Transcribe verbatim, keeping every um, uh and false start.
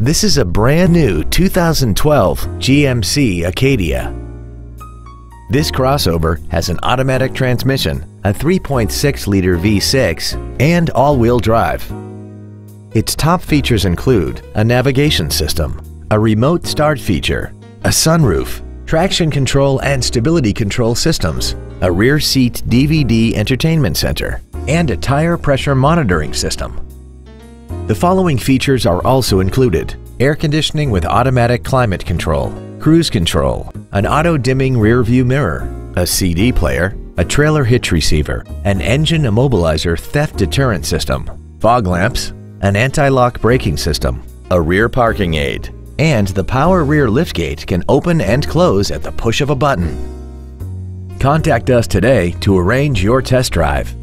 This is a brand new two thousand twelve G M C Acadia. This crossover has an automatic transmission, a three point six liter V six, and all-wheel drive. Its top features include a navigation system, a remote start feature, a sunroof, traction control and stability control systems, a rear seat D V D entertainment center, and a tire pressure monitoring system. The following features are also included: air conditioning with automatic climate control, cruise control, an auto-dimming rear-view mirror, a C D player, a trailer hitch receiver, an engine immobilizer theft deterrent system, fog lamps, an anti-lock braking system, a rear parking aid, and the power rear liftgate can open and close at the push of a button. Contact us today to arrange your test drive.